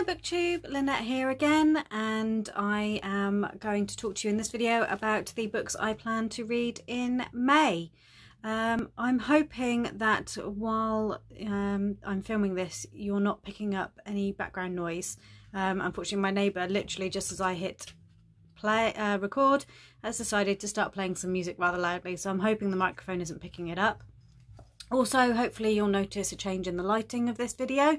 Hi Booktube, Lynette here again, and I am going to talk to you in this video about the books I plan to read in May. I'm hoping that while I'm filming this you're not picking up any background noise. Unfortunately my neighbour, literally just as I hit play record, has decided to start playing some music rather loudly, so I'm hoping the microphone isn't picking it up. Also hopefully you'll notice a change in the lighting of this video.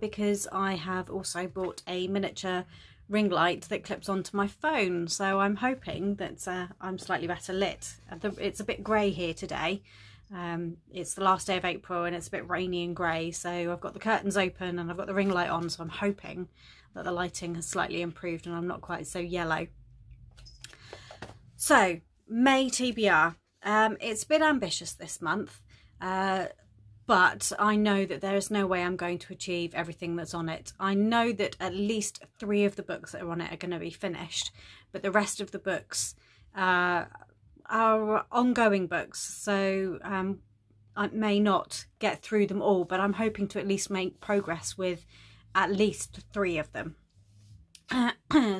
Because I have also bought a miniature ring light that clips onto my phone, so I'm hoping that I'm slightly better lit. It's a bit grey here today. It's the last day of April and it's a bit rainy and grey, so I've got the curtains open and I've got the ring light on, so I'm hoping that the lighting has slightly improved and I'm not quite so yellow. So, May TBR. It's a bit ambitious this month. But I know that there is no way I'm going to achieve everything that's on it. I know that at least 3 of the books that are on it are going to be finished, but the rest of the books are ongoing books, so I may not get through them all, but I'm hoping to at least make progress with at least 3 of them.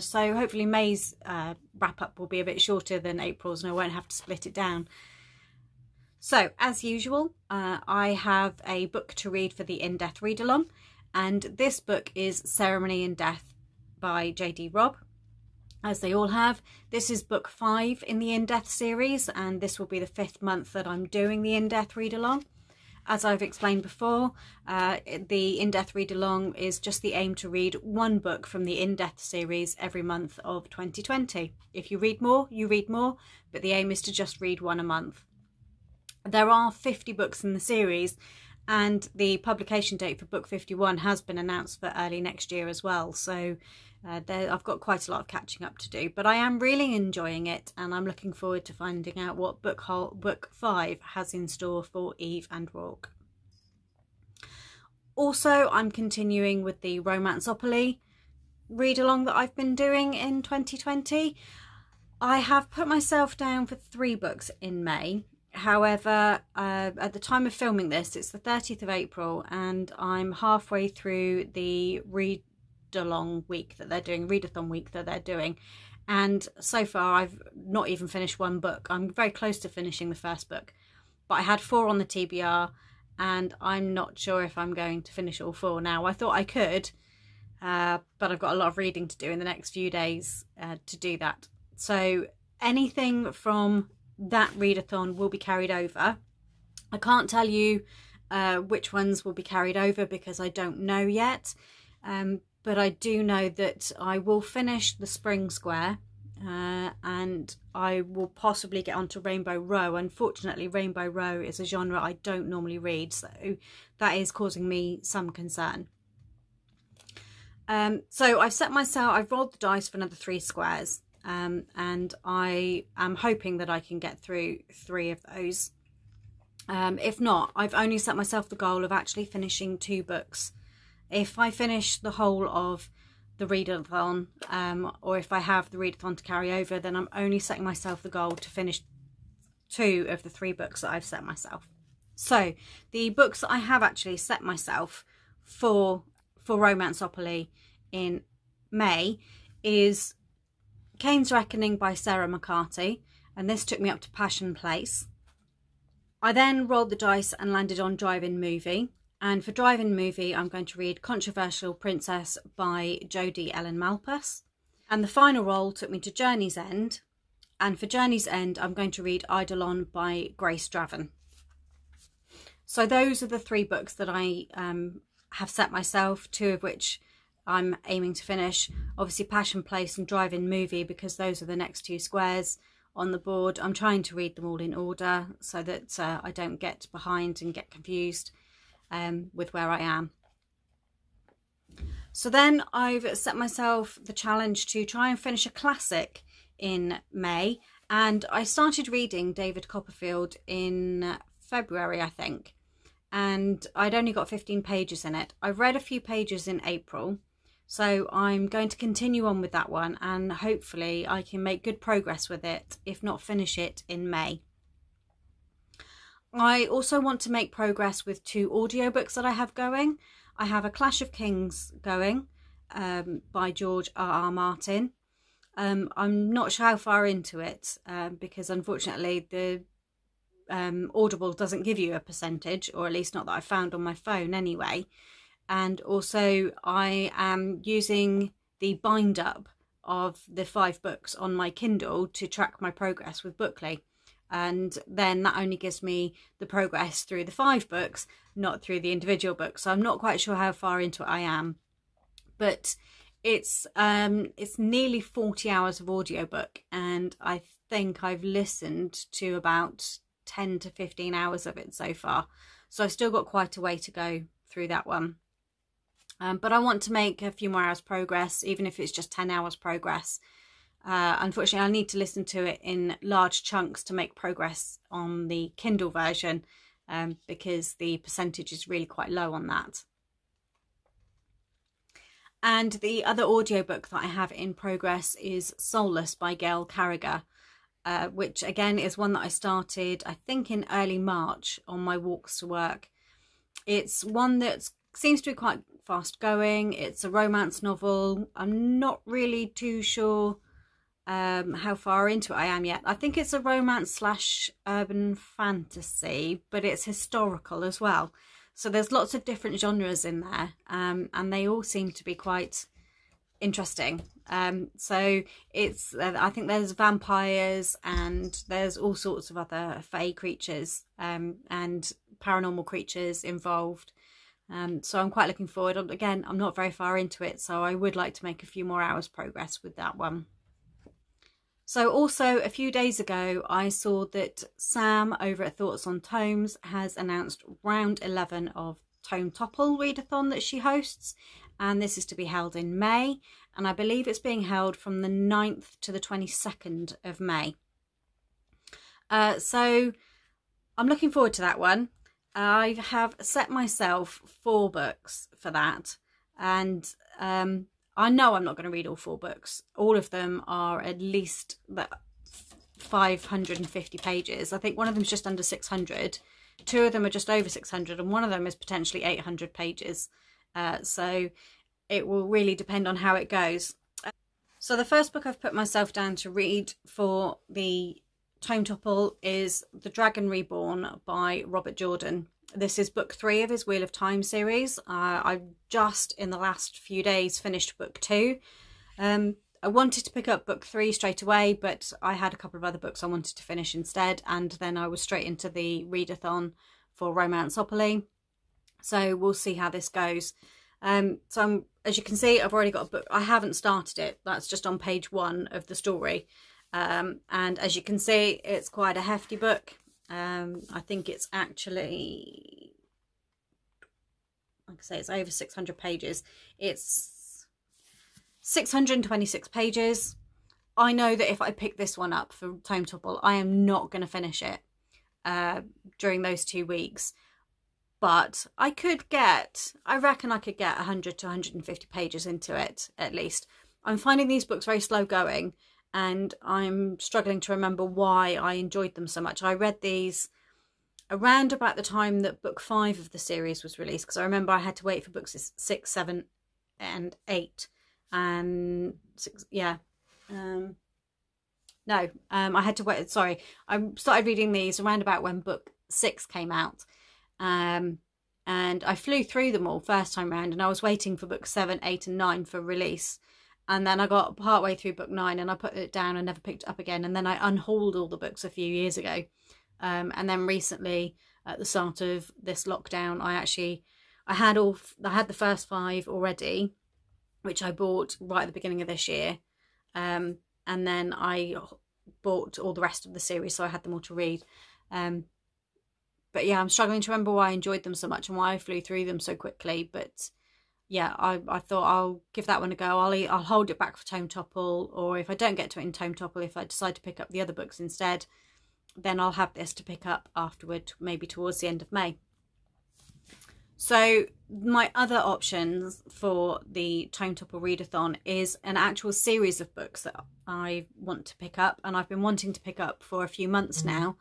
So hopefully May's wrap-up will be a bit shorter than April's and I won't have to split it down. So, as usual, I have a book to read for the In-Death Read-Along, and this book is Ceremony in Death by J.D. Robb, as they all have. This is book 5 in the In-Death series, and this will be the 5th month that I'm doing the In-Death Read-Along. As I've explained before, the In-Death Read-Along is just the aim to read 1 book from the In-Death series every month of 2020. If you read more, you read more, but the aim is to just read 1 a month. There are 50 books in the series, and the publication date for book 51 has been announced for early next year as well, so I've got quite a lot of catching up to do, but I am really enjoying it and I'm looking forward to finding out what book 5 has in store for Eve and Rourke. Also, I'm continuing with the Romanceopoly read-along that I've been doing in 2020. I have put myself down for 3 books in May. However, at the time of filming this, it's the 30th of April and I'm halfway through the read-along week that they're doing, readathon week that they're doing. And so far, I've not even finished 1 book. I'm very close to finishing the first book, but I had 4 on the TBR and I'm not sure if I'm going to finish all 4 now. I thought I could, but I've got a lot of reading to do in the next few days to do that. So anything from that readathon will be carried over. I can't tell you which ones will be carried over because I don't know yet, but I do know that I will finish the Spring Square and I will possibly get onto Rainbow Row. Unfortunately, Rainbow Row is a genre I don't normally read, so that is causing me some concern. So I've rolled the dice for another 3 squares. And I am hoping that I can get through 3 of those. If not, I've only set myself the goal of actually finishing 2 books. If I finish the whole of the readathon, or if I have the readathon to carry over, then I'm only setting myself the goal to finish 2 of the 3 books that I've set myself. So the books that I have actually set myself for Romanceopoly in May is Caine's Reckoning by Sarah McCarty, and this took me up to Passion Place. I then rolled the dice and landed on Drive-In Movie, and for Drive-In Movie I'm going to read Controversial Princess by Jodie Ellen Malpas, and the final roll took me to Journey's End, and for Journey's End I'm going to read Eidolon by Grace Draven. So those are the 3 books that I have set myself, 2 of which I'm aiming to finish. Obviously Passion Place and Drive-In Movie, because those are the next 2 squares on the board. I'm trying to read them all in order so that I don't get behind and get confused with where I am. So then I've set myself the challenge to try and finish a classic in May, and I started reading David Copperfield in February, I think, and I'd only got 15 pages in it. I've read a few pages in April, so I'm going to continue on with that one and hopefully I can make good progress with it, if not finish it in May. I also want to make progress with 2 audiobooks that I have going. I have A Clash of Kings going, by George R. R. Martin. I'm not sure how far into it because unfortunately the Audible doesn't give you a percentage, or at least not that I found on my phone anyway. And also I am using the bind up of the 5 books on my Kindle to track my progress with Bookly, and then that only gives me the progress through the 5 books, not through the individual books. So I'm not quite sure how far into it I am, but it's nearly 40 hours of audiobook, and I think I've listened to about 10 to 15 hours of it so far, so I've still got quite a way to go through that one. But I want to make a few more hours progress, even if it's just 10 hours progress. Unfortunately, I need to listen to it in large chunks to make progress on the Kindle version, because the percentage is really quite low on that. And the other audiobook that I have in progress is Soulless by Gail Carriger, which again is one that I started, I think, in early March on my walks to work. It's one that seems to be quite fast going. It's a romance novel. I'm not really too sure how far into it I am yet. I think it's a romance / urban fantasy, but it's historical as well, so there's lots of different genres in there, and they all seem to be quite interesting. So it's I think there's vampires and there's all sorts of other fae creatures and paranormal creatures involved. So I'm quite looking forward. Again, I'm not very far into it, so I would like to make a few more hours progress with that one. So also a few days ago I saw that Sam over at Thoughts on Tomes has announced round 11 of Tome Topple readathon that she hosts, and this is to be held in May, and I believe it's being held from the 9th to the 22nd of May. So I'm looking forward to that one. I have set myself 4 books for that, and I know I'm not going to read all 4 books. All of them are at least 550 pages. I think one of them is just under 600, 2 of them are just over 600, and one of them is potentially 800 pages. So it will really depend on how it goes. So the first book I've put myself down to read for the Tome Topple is The Dragon Reborn by Robert Jordan. This is book 3 of his Wheel of Time series. I've just in the last few days finished book 2. I wanted to pick up book 3 straight away, but I had a couple of other books I wanted to finish instead, and then I was straight into the readathon for Romanceopoly. So we'll see how this goes. So as you can see, I've already got a book. I haven't started it. That's just on page 1 of the story. And as you can see, it's quite a hefty book. I think it's actually, like I say, it's over 600 pages. It's 626 pages. I know that if I pick this one up for Tome Topple, I am not going to finish it during those 2 weeks. But I reckon I could get 100 to 150 pages into it, at least. I'm finding these books very slow going, and I'm struggling to remember why I enjoyed them so much. I read these around about the time that book 5 of the series was released, because I remember I had to wait for books 6, 7 and 8. And I had to wait. Sorry, I started reading these around about when book 6 came out. And I flew through them all first time round, and I was waiting for book 7, 8 and 9 for release. And then I got partway through book 9 and I put it down and never picked it up again. And then I unhauled all the books a few years ago. And then recently, at the start of this lockdown, I had the first 5 already, which I bought right at the beginning of this year. And then I bought all the rest of the series, so I had them all to read. But yeah, I'm struggling to remember why I enjoyed them so much and why I flew through them so quickly. But yeah, I thought I'll give that one a go. I'll hold it back for Tome Topple, or if I don't get to it in Tome Topple, if I decide to pick up the other books instead, then I'll have this to pick up afterward, maybe towards the end of May. So my other options for the Tome Topple readathon is an actual series of books that I want to pick up, and I've been wanting to pick up for a few months now.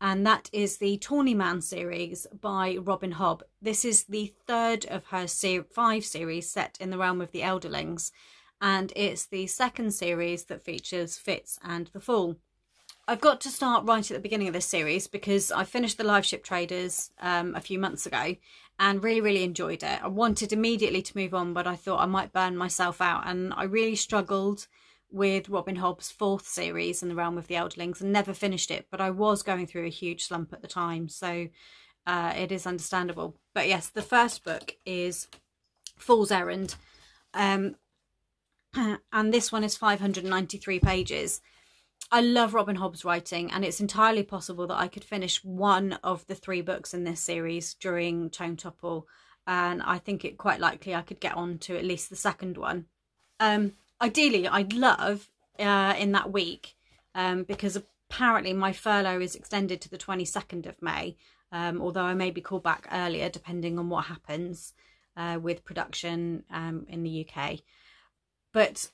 and that is the Tawny Man series by Robin Hobb. This is the third of her five series set in the realm of the Elderlings, and it's the second series that features Fitz and The Fool. I've got to start right at the beginning of this series because I finished the Live Ship Traders a few months ago and really enjoyed it. I wanted immediately to move on, but I thought I might burn myself out, and I really struggled with Robin Hobb's fourth series in the realm of the Elderlings and never finished it, but I was going through a huge slump at the time, so it is understandable. But yes, the first book is Fool's Errand, and this one is 593 pages. I love Robin Hobb's writing, and it's entirely possible that I could finish one of the three books in this series during Tome Topple, and I think it quite likely I could get on to at least the second one. Ideally, I'd love in that week, because apparently my furlough is extended to the 22nd of May, although I may be called back earlier depending on what happens with production in the UK. But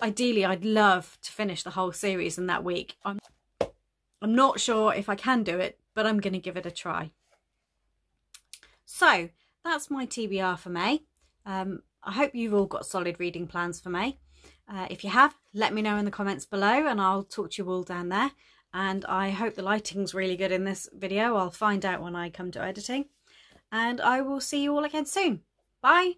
ideally, I'd love to finish the whole series in that week. I'm not sure if I can do it, but I'm going to give it a try. So that's my TBR for May. I hope you've all got solid reading plans for May. If you have, let me know in the comments below and I'll talk to you all down there. And I hope the lighting's really good in this video. I'll find out when I come to editing. And I will see you all again soon. Bye!